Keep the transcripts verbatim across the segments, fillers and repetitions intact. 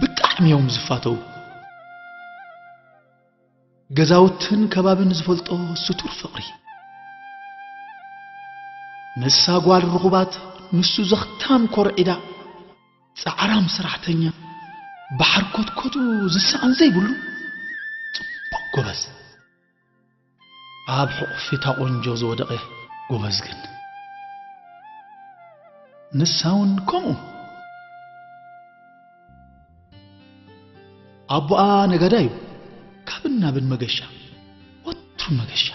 بتعم يوم زفاتو جزاوتن كبابن زفلتو ستور فقري نسا قوال الرغبات نسو زختام كور إدا سعرام سرعتين بحر كوت كوتو زسعن زي بلو قبز عاب حقفتا قنجوز ودقه قبز جن نساون كومو أبوه نقدايو كابن نابن مجشة وطر مجشة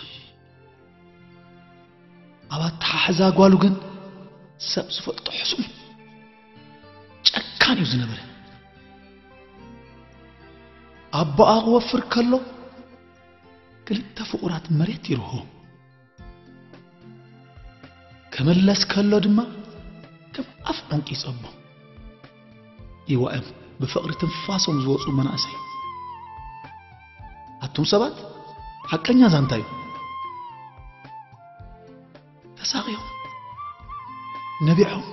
أبوه تحزا قوالوغن سبز فلطو حسوم جاكانيو زنبري أبوه غوفر كالو كلتا فقرات مريت يروهو كملاس كالو دما كم أفقن كيس أبو إيوه أم بفقر تنفاسهم زوجوا مناسي. أتوم سبات حتى لن يزنتايو تساقيهم نبيعهم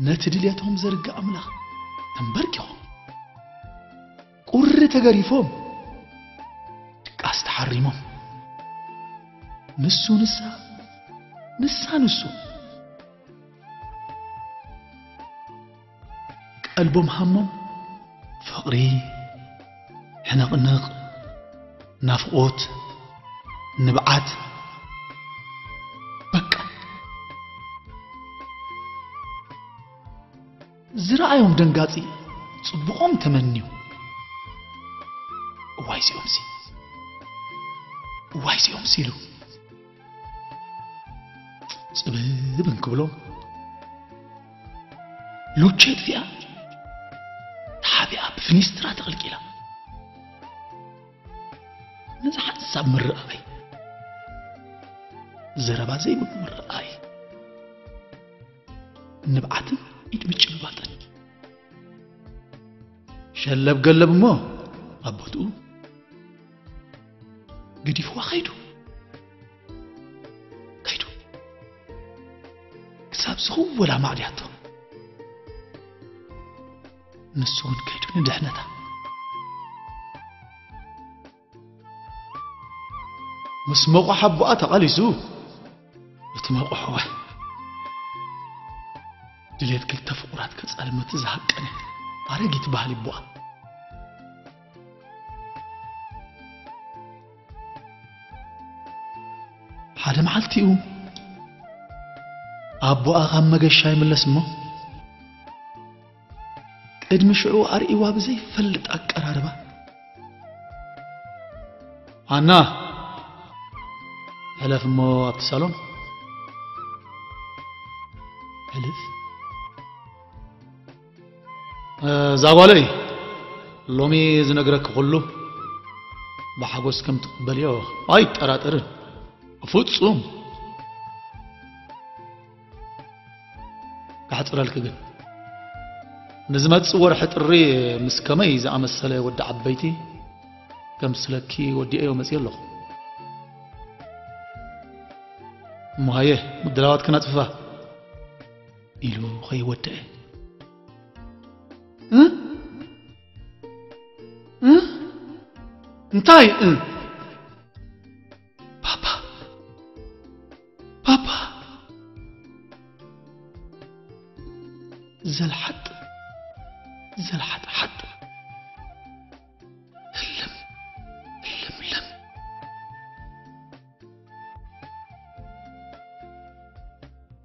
نتدليتهم زرق أملا تنبركهم قر تقريفهم أستحرمهم نسو نسا نسا نسو قلبو محمم فقري حنقنق نفقوت نبعات بكا زراعيهم دنقاتي صبقهم تمنيو وايسي أمسي وايسي أمسي لو صببن كبلهم لو تشيد فيها فنيسترا تغلقيلا نزح حساب من رأي زربا زي من رأي نبعتن يتمجم باطن شلب قلب مو أبوتو قديف وخيدو خيدو كساب صغو ولا معدياتو نسون كيدون دحنته مسموق حبوا تقليزو يتماقوا هو دليت كل تفقرات كصال متزحقني ارجيت بالي بوا حدا معلتيو ابوا غم مجشاي ملسمو ادم شعو ارئوا بزي فلط اقراربا انا الف مو ابتسالون الف ا زاغولي لومي زنغرك كله بحاجوس كم تقبليو اي طراطر فوتصوم كحطرالك جن نزمت صور حطري مسكمي اذا امسله ود عبيتي كمسلكي ودي ايو مسي له مهيه مدراوات كنا تصفى يلو خي ود ها ها انتي بابا بابا زل حد زل حد حد اللم اللم لم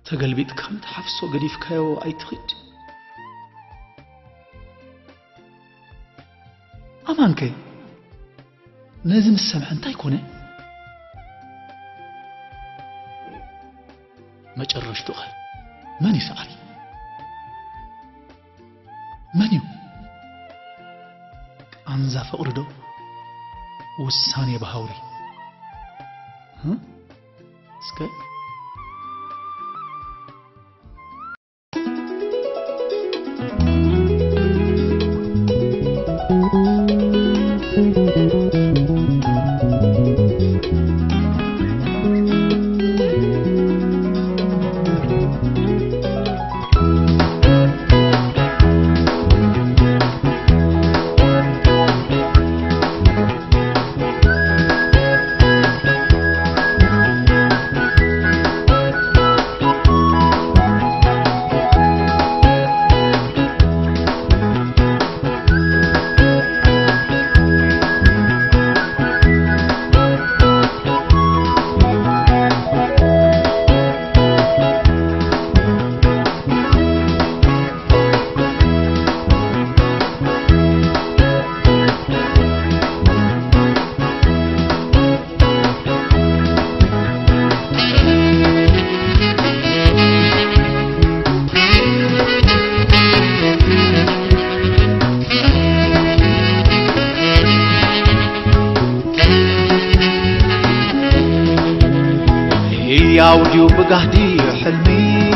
تقلبيت كم تحفصو قديف كايو اي تخيد امان كي لازم السمع انتا يكون ما جرشتو غير ماني سأل منيو أنزا فقردو والثانية بهاوري ها؟ سكي؟ Thank you. قهدي حلمي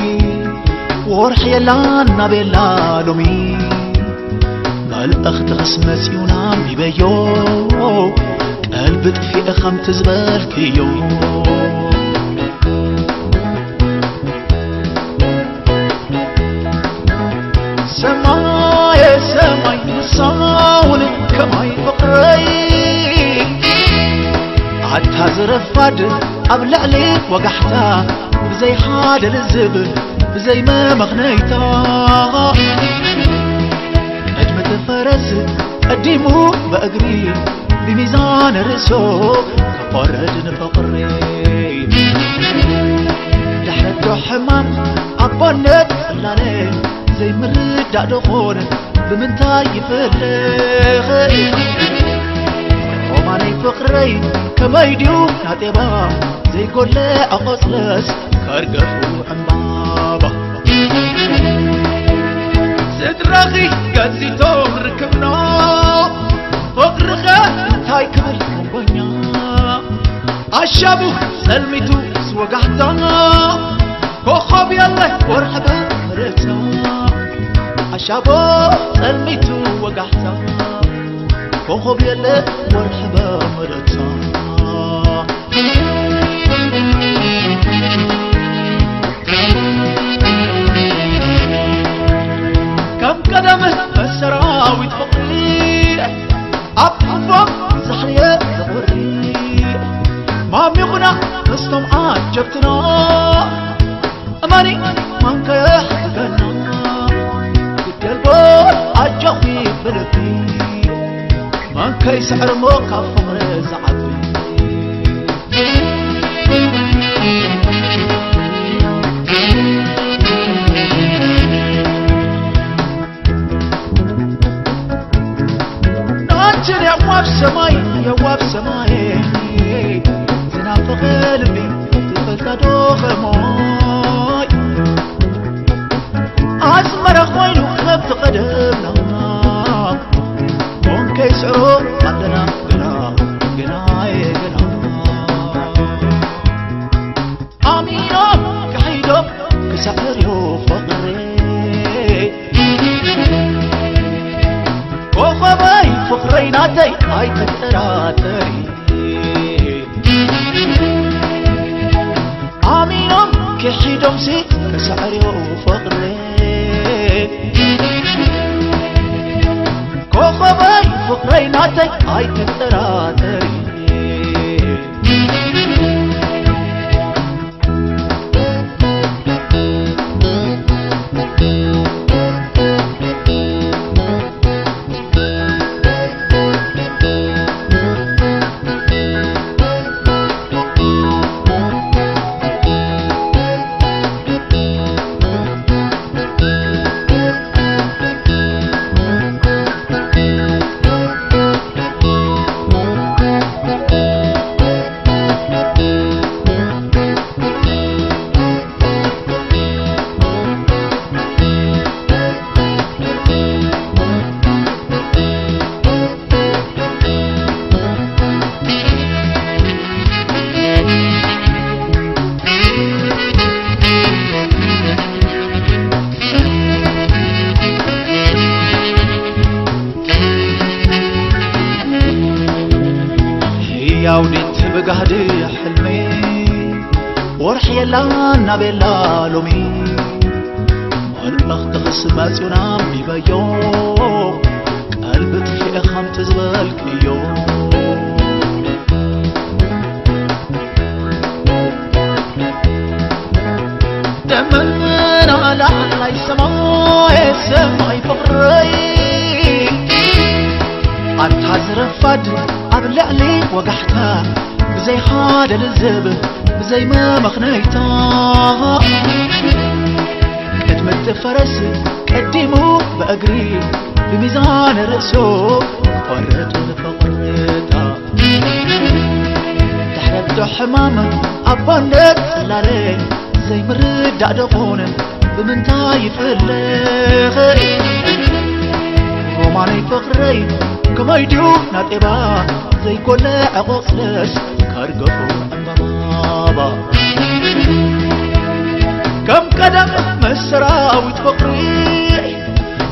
ورحي العنا بالعالمي الأخت غسمتي ونعمي بيو قلبك في أخم تزبر فيو سماي سماي نصاولك كماي فقري عدها زرفاد أبلع لك وقحتها بزي حادة للزبل بزي ما مغنيتها فرس قديمو بأجري بميزان الرسو كفردن الفقري دحرتو حمام عبانت خلاني زي مرد دخون بمنتاي يفرخي وماني فقري كما يديو ناتبا زي كل أقصلس كارقفو حمبابا زدرخي قدسي عشابو سلمتو سوقعتها كوخب يالله ورحبا خرتها عشابو سلمتو وقعتها كوخب يالله ورحبا مرتها كم قدمه السراوي فقري أبحفظ زحرية ميغنا نستم عجبتنا أماني من كيح تغنى القلبون عجبي فربي من كي سحر موقف مرز عبي ناتر يا واب سماي يا واب سماي ناتي هاي تتراتي عامينهم كحيدهم سي كسعري وفقري كوخباي فقري ناتي هاي تتراتي بقهدي حلمي ورحي لنا بالعالمي والبخت غسماتي ونعمي بيو قلبك في أخم تزبلك بيو دمنا على علاي سماي سماي فقري عالتعزر فد أبلع لي وقحتها بزي حادة للزبل بزي ما مخنيتها كدمت فرسي قديمو بأجري بميزان رأسو فرت ونفقرتها تحربتو حمامة أبانت سلالي زي مرد عدقون بمنتاي فلخي روماني فقري كما يديو ناتبا زي كل أقصلش كارقفو أمبابا كم قدم مسرى وتفقري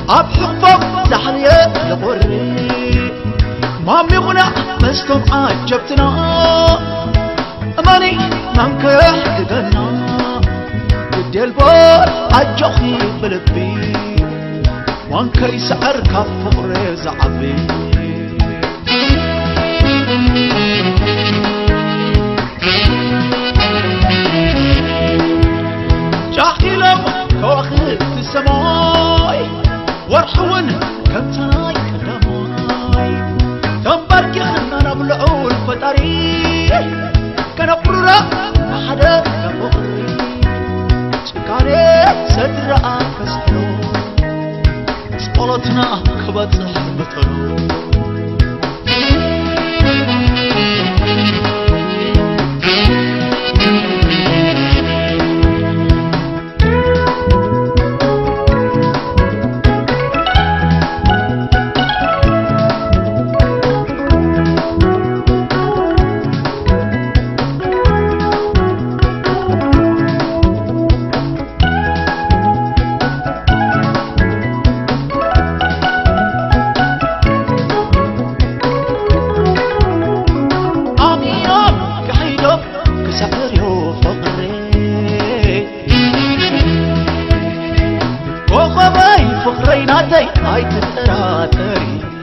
أب حبك زحرية لبوري ما مغنى مسكم عجبتنا أماني منكح لدنا ودي البار عجوخي بلبي وانكري سعر كفقري زعبي سماي ورحون كبتناي خدماي تنبرك خلنا نبلعو الفطري كنبرورا محدا نبغري شكاري سدرا كسلو سقلتنا كبت حبتلو فقري ناتي هاي تتراتري